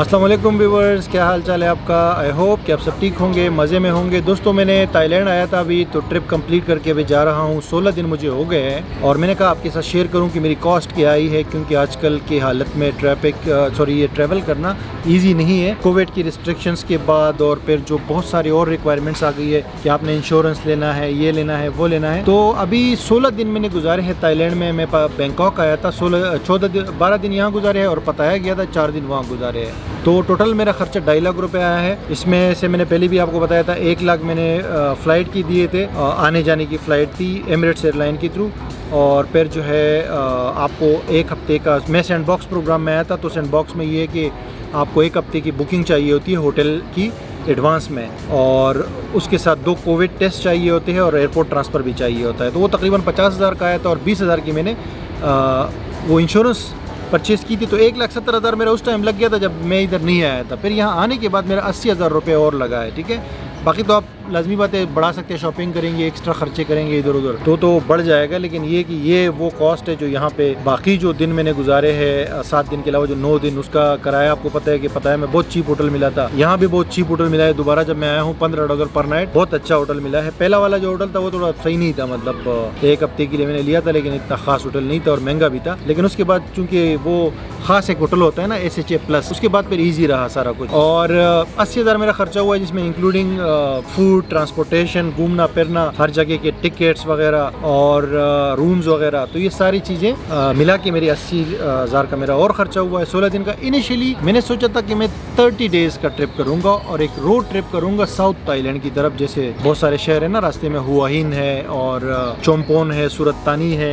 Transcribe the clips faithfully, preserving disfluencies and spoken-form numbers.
अस्सलाम वालेकुम व्यूअर्स, क्या हाल चाल है आपका। आई होप कि आप सब ठीक होंगे, मज़े में होंगे। दोस्तों, मैंने थाईलैंड आया था अभी, तो ट्रिप कंप्लीट करके अभी जा रहा हूँ। सोलह दिन मुझे हो गए हैं और मैंने कहा आपके साथ शेयर करूँ कि मेरी कॉस्ट क्या आई है, क्योंकि आजकल की हालत में ट्रैफिक सॉरी ये ट्रैवल करना ईजी नहीं है। कोविड की रिस्ट्रिक्शंस के बाद और फिर जो बहुत सारी और रिक्वायरमेंट्स आ गई है कि आपने इंश्योरेंस लेना है, ये लेना है, वो लेना है। तो अभी सोलह दिन मैंने गुजारे हैं थाईलैंड में। मैं बैंकॉक आया था, सोलह चौदह दिन बारह दिन यहाँ गुजारे हैं और पताया गया था चार दिन वहाँ गुजारे हैं। तो टोटल मेरा खर्चा ढाई लाख रुपये आया है। इसमें से मैंने पहले भी आपको बताया था, एक लाख मैंने फ़्लाइट की दिए थे, आने जाने की फ़्लाइट थी एमिरेट्स एयरलाइन के थ्रू। और फिर जो है आपको एक हफ्ते का, मैं सैंड बॉक्स प्रोग्राम में आया था, तो सैंड बॉक्स में ये है कि आपको एक हफ्ते की बुकिंग चाहिए होती है होटल की एडवांस में, और उसके साथ दो कोविड टेस्ट चाहिए होते हैं और एयरपोर्ट ट्रांसफ़र भी चाहिए होता है। तो वो तकरीबन पचास हज़ार का आया था और बीस हज़ार की मैंने वो इंश्योरेंस परचेज़ की थी। तो एक लाख सत्तर हज़ार मेरा उस टाइम लग गया था जब मैं इधर नहीं आया था। फिर यहाँ आने के बाद मेरा अस्सी हज़ार रुपये और लगा है। ठीक है, बाकी तो आप लाजमी बातें बढ़ा सकते हैं, शॉपिंग करेंगे, एक्स्ट्रा खर्चे करेंगे इधर उधर, तो तो बढ़ जाएगा। लेकिन ये कि ये वो कॉस्ट है जो यहाँ पे बाकी जो दिन मैंने गुजारे हैं सात दिन के अलावा, जो नौ दिन, उसका किराया आपको पता है कि पता है मैं बहुत चीप होटल मिला था। यहाँ भी बहुत चीप होटल मिला है दोबारा जब मैं आया हूँ, पंद्रह डॉलर पर नाइट। बहुत अच्छा होटल मिला है। पहला वाला जो होटल था वो थोड़ा सही नहीं था, मतलब एक हफ्ते के लिए मैंने लिया था, लेकिन इतना खास होटल नहीं था और महंगा भी था। लेकिन उसके बाद चूँकि वो खास एक होटल होता है ना, एस एच ए प्लस, उसके बाद फिर ईजी रहा सारा कुछ। और अस्सी हज़ार मेरा खर्चा हुआ है, जिसमें इंक्लूडिंग फूड, ट्रांसपोर्टेशन, घूमना फिरना, हर जगह के टिकट्स वगैरह और रूम्स वगैरह। तो ये सारी चीज़ें मिला के मेरी अस्सी हज़ार का मेरा और खर्चा हुआ है सोलह दिन का। इनिशियली मैंने सोचा था कि मैं तीस डेज़ का ट्रिप करूंगा और एक रोड ट्रिप करूंगा साउथ थाईलैंड की तरफ। जैसे बहुत सारे शहर है ना रास्ते में, हुआ हिन है और चोम्पोन है, सूरत तानी है,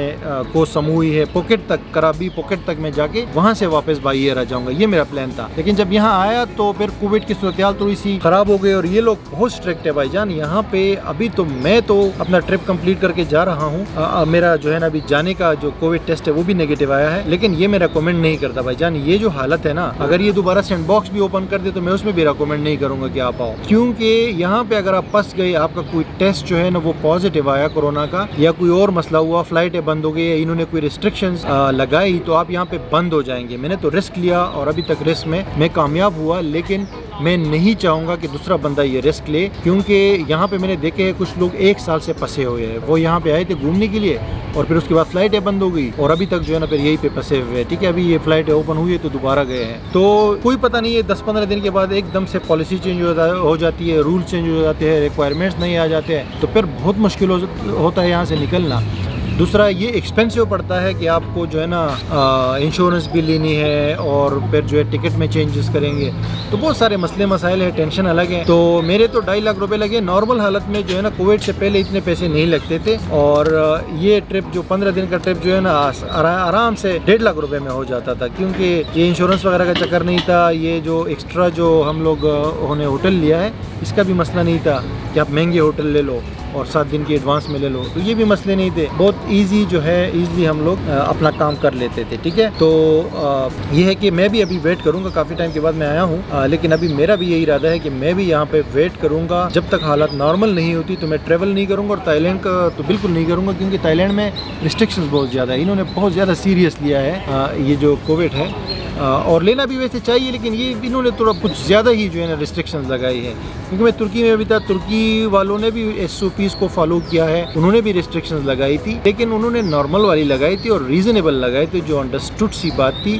को समूई है, पॉकेट तक, कराबी पॉकेट तक मैं जाके वहाँ से वापस बाई एयर आ जाऊँगा, ये मेरा प्लान था। लेकिन जब यहाँ आया तो फिर कोविड की सूरतहाल थोड़ी सी खराब हो गई और ये लोग बहुत स्ट्रिक्ट है भाई जान यहाँ पे। अभी तो मैं तो अपना ट्रिप कंप्लीट करके जा रहा हूँ। मेरा जो है ना अभी जाने का जो कोविड टेस्ट है वो भी नेगेटिव आया है, लेकिन ये मैं रेकमेंड नहीं करता भाई जान। ये जो हालत है ना, अगर ये दोबारा सैंड बॉक्स भी ओपन कर दे तो मैं उसमें भी रेकमेंड नहीं करूंगा कि आप आओ, क्योंकि यहाँ पे अगर आप फंस गए, आपका कोई टेस्ट जो है ना वो पॉजिटिव आया कोरोना का, या कोई और मसला हुआ, फ्लाइटें बंद हो गई, इन्होंने कोई रिस्ट्रिक्शन लगाई, तो आप यहाँ पे बंद हो जाएंगे। मैंने तो रिस्क लिया और अभी तक रिस्क में मैं कामयाब हुआ, लेकिन मैं नहीं चाहूँगा कि दूसरा बंदा ये रिस्क ले, क्योंकि यहाँ पे मैंने देखे हैं कुछ लोग एक साल से फंसे हुए हैं। वो यहाँ पे आए थे घूमने के लिए और फिर उसके बाद फ्लाइटें बंद हो गई और अभी तक जो है ना फिर यही पे फंसे हुए हैं। ठीक है, अभी ये फ्लाइटें ओपन हुई है तो दोबारा गए हैं। तो कोई पता नहीं है, दस पंद्रह दिन के बाद एकदम से पॉलिसी चेंज हो जाती है, रूल चेंज हो जाते हैं, रिक्वायरमेंट्स नहीं आ जाते हैं, तो फिर बहुत मुश्किल होता है यहाँ से निकलना। दूसरा ये एक्सपेंसिव पड़ता है कि आपको जो है ना इंश्योरेंस भी लेनी है और फिर जो है टिकट में चेंजेस करेंगे, तो बहुत सारे मसले मसाइल है, टेंशन अलग है। तो मेरे तो ढाई लाख रुपए लगे। नॉर्मल हालत में जो है ना कोविड से पहले इतने पैसे नहीं लगते थे, और ये ट्रिप जो पंद्रह दिन का ट्रिप जो है ना आराम से डेढ़ लाख रुपये में हो जाता था, क्योंकि ये इंश्योरेंस वगैरह का चक्कर नहीं था। ये जो एक्स्ट्रा जो हम लोग उन्होंने होटल लिया है इसका भी मसला नहीं था कि आप महंगे होटल ले लो और सात दिन के एडवांस में ले लो, तो ये भी मसले नहीं थे। बहुत इजी जो है, इजीली हम लोग अपना काम कर लेते थे। ठीक है, तो ये है कि मैं भी अभी वेट करूंगा, काफ़ी टाइम के बाद मैं आया हूँ, लेकिन अभी मेरा भी यही इरादा है कि मैं भी यहाँ पे वेट करूंगा। जब तक हालत नॉर्मल नहीं होती तो मैं ट्रेवल नहीं करूँगा, और थाईलैंड का तो बिल्कुल नहीं करूँगा, क्योंकि थाईलैंड में रिस्ट्रिक्शंस बहुत ज़्यादा है। इन्होंने बहुत ज़्यादा सीरियस लिया है ये जो कोविड है, और लेना भी वैसे चाहिए, लेकिन ये इन्होंने थोड़ा कुछ ज़्यादा ही जो है ना रिस्ट्रिक्शंस लगाई है। क्योंकि मैं तुर्की में भी था, तुर्की वालों ने भी एस ओ पीज़ को फॉलो किया है, उन्होंने भी रिस्ट्रिक्शंस लगाई थी, लेकिन उन्होंने नॉर्मल वाली लगाई थी और रीज़नेबल लगाई थी, जो अंडरस्टूड सी बात थी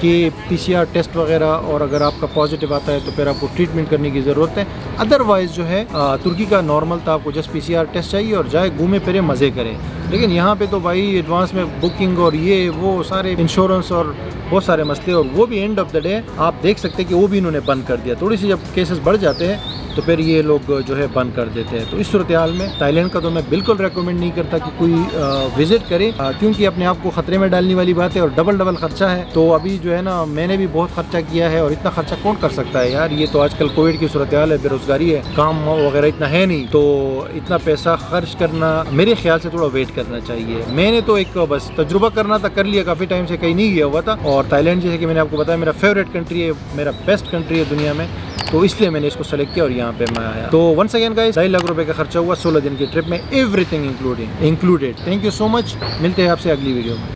कि पी सी आर टेस्ट वगैरह, और अगर आपका पॉजिटिव आता है तो फिर आपको ट्रीटमेंट करने की ज़रूरत है। अदरवाइज़ जो है आ, तुर्की का नॉर्मल था, आपको just P C R test चाहिए और जाए, घूमे फिरे, मज़े करें। लेकिन यहाँ पे तो भाई एडवांस में बुकिंग और ये वो सारे इंश्योरेंस और बहुत सारे मसले, और वो भी एंड ऑफ द डे आप देख सकते हैं कि वो भी इन्होंने बंद कर दिया। थोड़ी सी जब केसेस बढ़ जाते हैं तो फिर ये लोग जो है बंद कर देते हैं। तो इस सूरत हाल में थाईलैंड का तो मैं बिल्कुल रेकमेंड नहीं करता कि कोई विज़िट करे, क्योंकि अपने आप को ख़तरे में डालने वाली बात है और डबल डबल खर्चा है। तो अभी जो है ना मैंने भी बहुत खर्चा किया है, और इतना खर्चा कौन कर सकता है यार। ये तो आजकल कोविड की सूरत हाल है, बेरोज़गारी है, काम वगैरह इतना है नहीं, तो इतना पैसा खर्च करना मेरे ख्याल से थोड़ा वेट करना चाहिए। मैंने तो एक बस तजुर्बा करना था, कर लिया, काफ़ी टाइम से कहीं नहीं गया हुआ था, और थाईलैंड जैसे कि मैंने आपको बताया मेरा फेवरेट कंट्री है, मेरा बेस्ट कंट्री है दुनिया में, तो इसलिए मैंने इसको सेलेक्ट किया और यहाँ पे मैं आया। तो वंस अगेन गाइस, ढाई लाख रुपए का खर्चा हुआ सोलह दिन की ट्रिप में, everything including included. Thank you so much, मिलते हैं आपसे अगली वीडियो में।